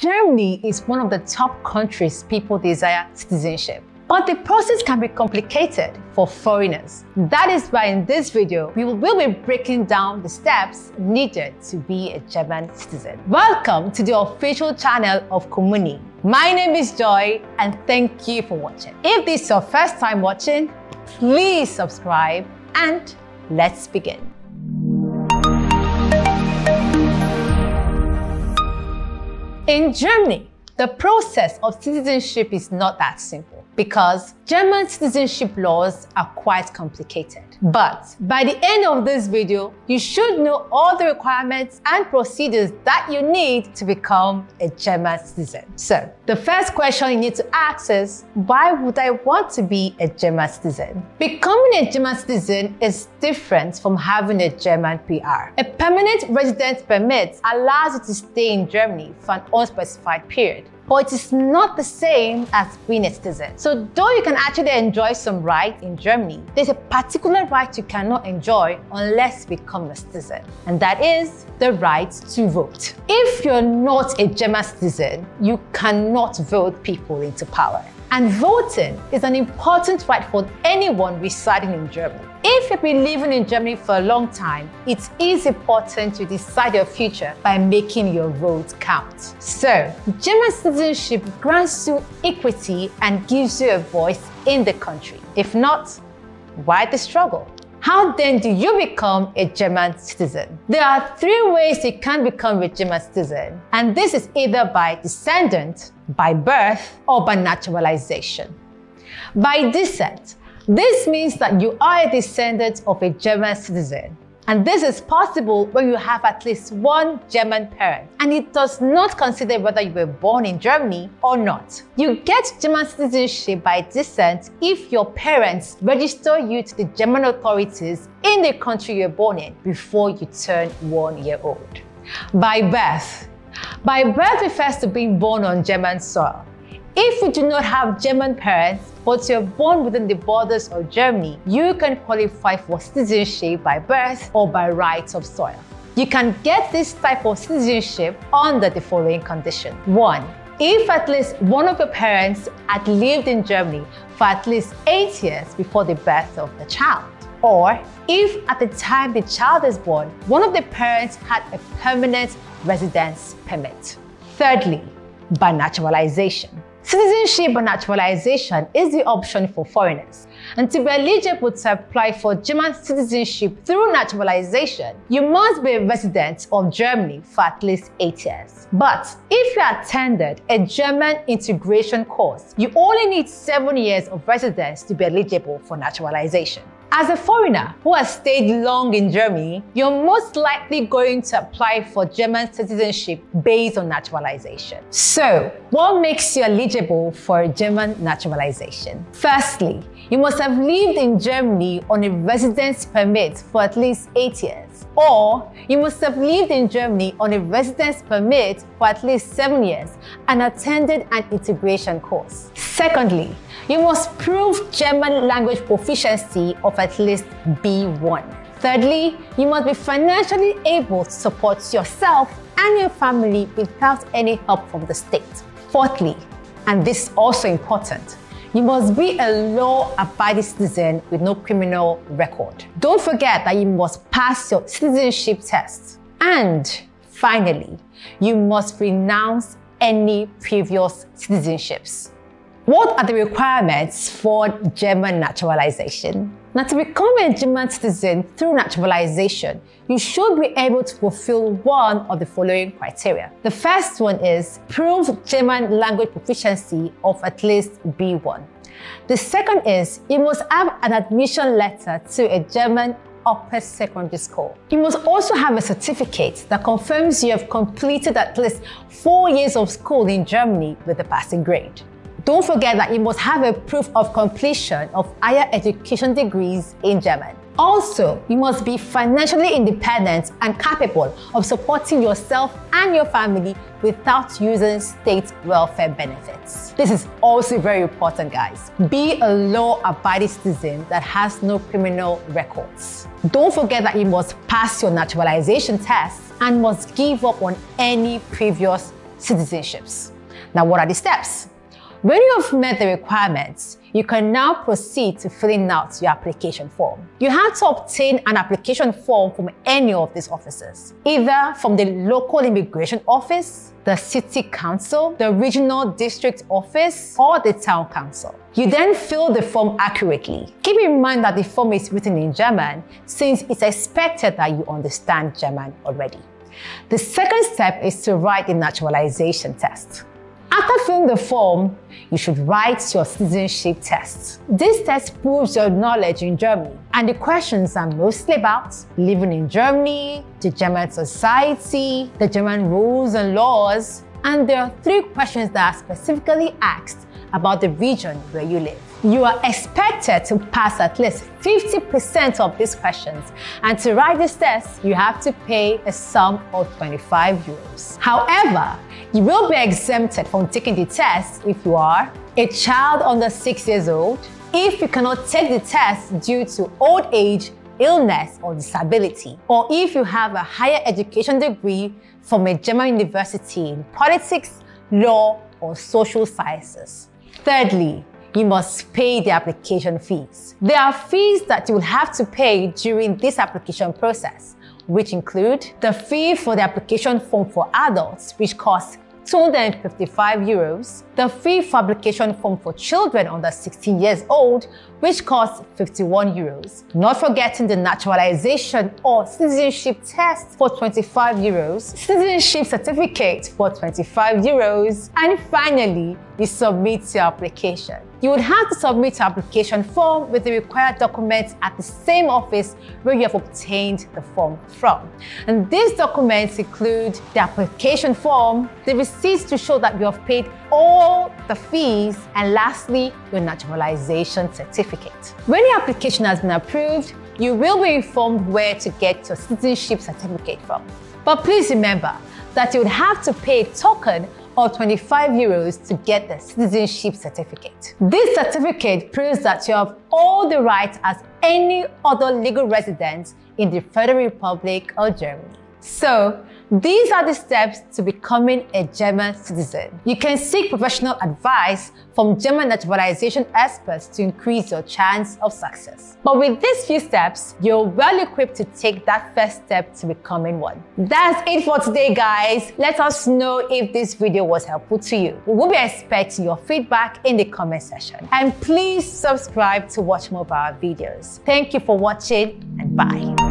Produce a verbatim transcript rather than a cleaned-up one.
Germany is one of the top countries people desire citizenship. But the process can be complicated for foreigners. That is why in this video, we will be breaking down the steps needed to be a German citizen. Welcome to the official channel of Kummuni. My name is Joy and thank you for watching. If this is your first time watching, please subscribe and let's begin. In Germany, the process of citizenship is not that simple, because German citizenship laws are quite complicated. But by the end of this video, you should know all the requirements and procedures that you need to become a German citizen. So the first question you need to ask is, why would I want to be a German citizen? Becoming a German citizen is different from having a German P R. A permanent residence permit allows you to stay in Germany for an unspecified period, but it is not the same as being a citizen. So though you can actually enjoy some rights in Germany, there's a particular right you cannot enjoy unless you become a citizen, and that is the right to vote. If you're not a German citizen, you cannot vote people into power. And voting is an important right for anyone residing in Germany. If you've been living in Germany for a long time, it is important to decide your future by making your vote count. So, German citizenship grants you equity and gives you a voice in the country. If not, why the struggle? How then do you become a German citizen? There are three ways you can become a German citizen, and this is either by descent, by birth, or by naturalization. By descent, this means that you are a descendant of a German citizen, and this is possible when you have at least one German parent, and it does not consider whether you were born in Germany or not. You get German citizenship by descent if your parents register you to the German authorities in the country you're born in before you turn one year old. By birth. By birth refers to being born on German soil. If you do not have German parents, but you're born within the borders of Germany, you can qualify for citizenship by birth or by right of soil. You can get this type of citizenship under the following condition. One, if at least one of your parents had lived in Germany for at least eight years before the birth of the child. Or if at the time the child is born, one of the parents had a permanent residence permit. Thirdly, by naturalization. Citizenship by naturalization is the option for foreigners, and to be eligible to apply for German citizenship through naturalization, you must be a resident of Germany for at least eight years. But if you attended a German integration course, you only need seven years of residence to be eligible for naturalization. As a foreigner who has stayed long in Germany, you're most likely going to apply for German citizenship based on naturalization. So, what makes you eligible for German naturalization? Firstly, you must have lived in Germany on a residence permit for at least eight years. Or, you must have lived in Germany on a residence permit for at least seven years and attended an integration course. Secondly, you must prove German language proficiency of at least B one. Thirdly, you must be financially able to support yourself and your family without any help from the state. Fourthly, and this is also important, you must be a law-abiding citizen with no criminal record. Don't forget that you must pass your citizenship test. And finally, you must renounce any previous citizenships. What are the requirements for German naturalization? Now, to become a German citizen through naturalization, you should be able to fulfill one of the following criteria. The first one is prove German language proficiency of at least B one. The second is you must have an admission letter to a German upper secondary school. You must also have a certificate that confirms you have completed at least four years of school in Germany with a passing grade. Don't forget that you must have a proof of completion of higher education degrees in German. Also, you must be financially independent and capable of supporting yourself and your family without using state welfare benefits. This is also very important, guys. Be a law-abiding citizen that has no criminal records. Don't forget that you must pass your naturalization test and must give up on any previous citizenships. Now, what are the steps? When you have met the requirements, you can now proceed to filling out your application form. You have to obtain an application form from any of these offices, either from the local immigration office, the city council, the regional district office, or the town council. You then fill the form accurately. Keep in mind that the form is written in German, since it's expected that you understand German already. The second step is to write the naturalization test. After filling the form, you should write your citizenship test. This test proves your knowledge in Germany, and the questions are mostly about living in Germany, the German society, the German rules and laws, and there are three questions that are specifically asked about the region where you live. You are expected to pass at least fifty percent of these questions, and to write this test, you have to pay a sum of twenty-five euros. However, you will be exempted from taking the test if you are a child under six years old, if you cannot take the test due to old age, illness or disability, or if you have a higher education degree from a German university in politics, law, or social sciences. Thirdly, you must pay the application fees. There are fees that you will have to pay during this application process, which include the fee for the application form for adults, which costs two hundred fifty-five euros, the fee for application form for children under sixteen years old, which costs fifty-one euros, not forgetting the naturalization or citizenship test for twenty-five euros, citizenship certificate for twenty-five euros, and finally, you submit your application. You would have to submit your application form with the required documents at the same office where you have obtained the form from. And these documents include the application form, the receipts to show that you have paid all the fees, and lastly, your naturalization certificate. When your application has been approved, you will be informed where to get your citizenship certificate from. But please remember that you would have to pay a token or twenty-five euros to get the citizenship certificate. This certificate proves that you have all the rights as any other legal resident in the Federal Republic of Germany. So, these are the steps to becoming a German citizen. You can seek professional advice from German naturalization experts to increase your chance of success. But with these few steps, you're well equipped to take that first step to becoming one. That's it for today, guys. Let us know if this video was helpful to you. We will be expecting your feedback in the comment section. And please subscribe to watch more of our videos. Thank you for watching, and bye.